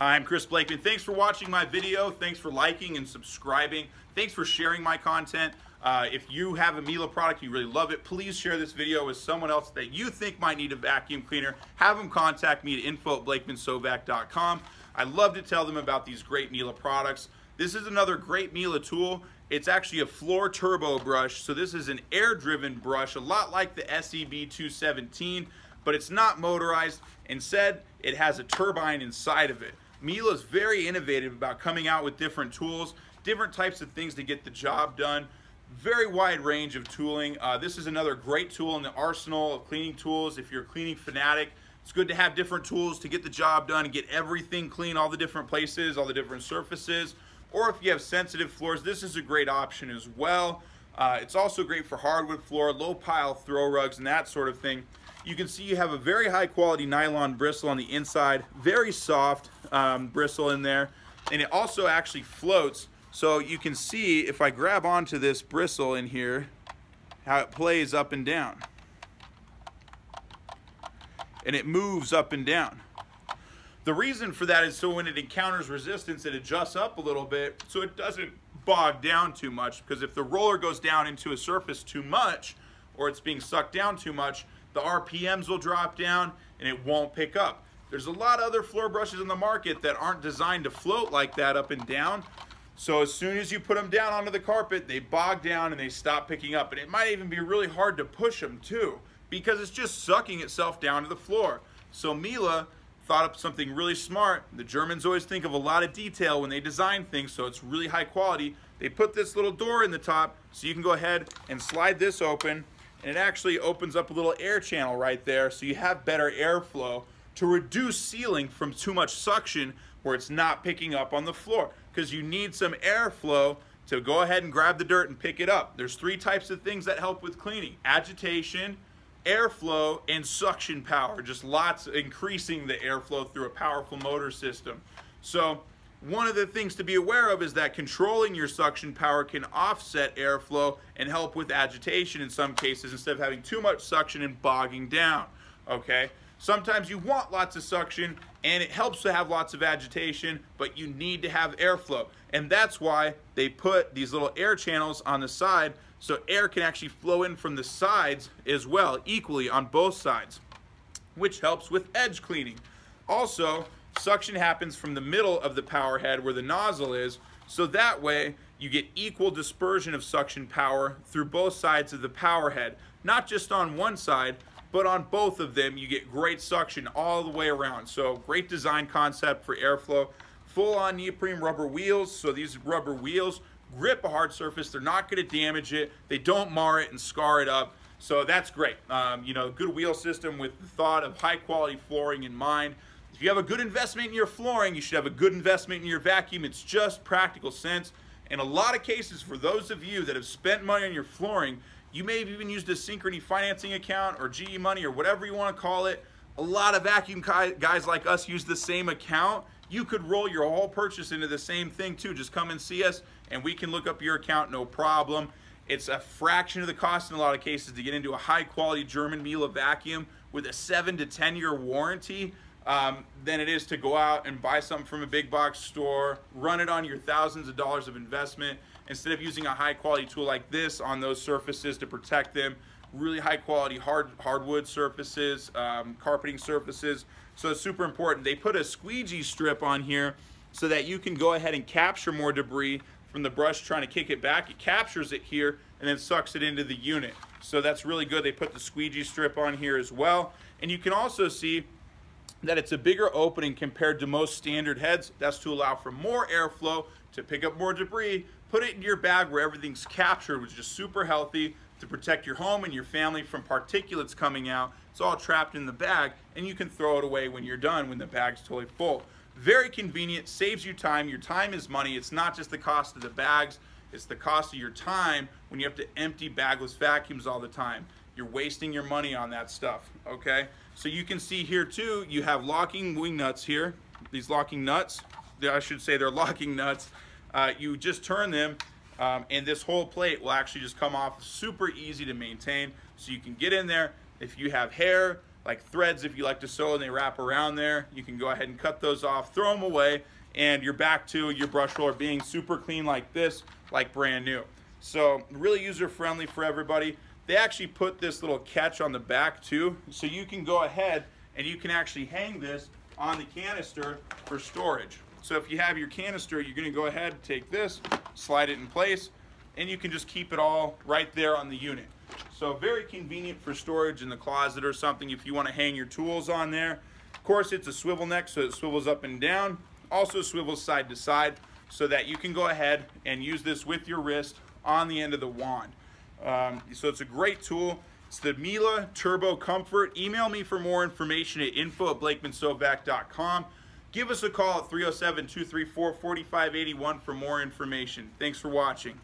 I'm Chris Blakeman. Thanks for watching my video. Thanks for liking and subscribing. Thanks for sharing my content. If you have a Miele product, you really love it, please share this video with someone else that you think might need a vacuum cleaner. Have them contact me at info@blakemansewvac.com. I love to tell them about these great Miele products. This is another great Miele tool. It's actually a floor turbo brush. So this is an air-driven brush, a lot like the SEB 217, but it's not motorized. Instead, it has a turbine inside of it. Miele is very innovative about coming out with different tools, different types of things to get the job done. Very wide range of tooling. This is another great tool in the arsenal of cleaning tools. If you're a cleaning fanatic, it's good to have different tools to get the job done and get everything clean, all the different places, all the different surfaces. Or if you have sensitive floors, this is a great option as well. It's also great for hardwood floor, low pile throw rugs, and that sort of thing. You can see you have a very high quality nylon bristle on the inside, very soft bristle in there, and it also actually floats. So you can see if I grab onto this bristle in here, how it plays up and down. And it moves up and down. The reason for that is so when it encounters resistance, it adjusts up a little bit so it doesn't bog down too much, because if the roller goes down into a surface too much, or it's being sucked down too much, the RPMs will drop down and it won't pick up. There's a lot of other floor brushes on the market that aren't designed to float like that up and down. So as soon as you put them down onto the carpet, they bog down and they stop picking up. And it might even be really hard to push them too, because it's just sucking itself down to the floor. So Miele thought up something really smart. The Germans always think of a lot of detail when they design things, so it's really high quality. They put this little door in the top, so you can go ahead and slide this open, and it actually opens up a little air channel right there, so you have better airflow to reduce sealing from too much suction where it's not picking up on the floor, because you need some airflow to go ahead and grab the dirt and pick it up. There's three types of things that help with cleaning: agitation, airflow, and suction power. Just lots of increasing the airflow through a powerful motor system. So one of the things to be aware of is that controlling your suction power can offset airflow and help with agitation in some cases, instead of having too much suction and bogging down, okay? Sometimes you want lots of suction and it helps to have lots of agitation, but you need to have airflow. And that's why they put these little air channels on the side, so air can actually flow in from the sides as well, equally on both sides, which helps with edge cleaning. Also, suction happens from the middle of the power head where the nozzle is, so that way you get equal dispersion of suction power through both sides of the power head, not just on one side, but on both of them. You get great suction all the way around. So great design concept for airflow. Full on neoprene rubber wheels. So these rubber wheels grip a hard surface. They're not gonna damage it. They don't mar it and scar it up. So that's great. You know, good wheel system with the thought of high quality flooring in mind. If you have a good investment in your flooring, you should have a good investment in your vacuum. It's just practical sense. In a lot of cases, for those of you that have spent money on your flooring, you may have even used a Synchrony financing account or GE money or whatever you want to call it. A lot of vacuum guys like us use the same account. You could roll your whole purchase into the same thing too. Just come and see us and we can look up your account, no problem. It's a fraction of the cost in a lot of cases to get into a high quality German Miele vacuum with a 7- to 10-year warranty than it is to go out and buy something from a big box store, run it on your thousands of dollars of investment, instead of using a high quality tool like this on those surfaces to protect them. Really high quality hardwood surfaces, carpeting surfaces. So it's super important. They put a squeegee strip on here so that you can go ahead and capture more debris from the brush trying to kick it back. It captures it here and then sucks it into the unit. So that's really good. They put the squeegee strip on here as well. And you can also see that it's a bigger opening compared to most standard heads. That's to allow for more airflow, to pick up more debris, put it in your bag where everything's captured, which is super healthy, to protect your home and your family from particulates coming out. It's all trapped in the bag, and you can throw it away when you're done, when the bag's totally full. Very convenient, saves you time. Your time is money. It's not just the cost of the bags, it's the cost of your time when you have to empty bagless vacuums all the time. You're wasting your money on that stuff, okay? So you can see here too, you have locking wing nuts here. These locking nuts, I should say they're locking nuts. You just turn them and this whole plate will actually just come off. Super easy to maintain. So you can get in there. If you have hair, like threads if you like to sew and they wrap around there. You can go ahead and cut those off, throw them away, and you're back to your brush roller being super clean like this, like brand new. So really user-friendly for everybody. They actually put this little catch on the back too, so you can go ahead and you can actually hang this on the canister for storage. So if you have your canister, you're gonna go ahead and take this, slide it in place, and you can just keep it all right there on the unit. So very convenient for storage in the closet or something if you want to hang your tools on there. Of course, it's a swivel neck, so it swivels up and down. Also swivels side to side so that you can go ahead and use this with your wrist on the end of the wand. So it's a great tool. It's the Miele Turbo Comfort. Email me for more information at info@blakemansewvac.com. Give us a call at 307-234-4581 for more information. Thanks for watching.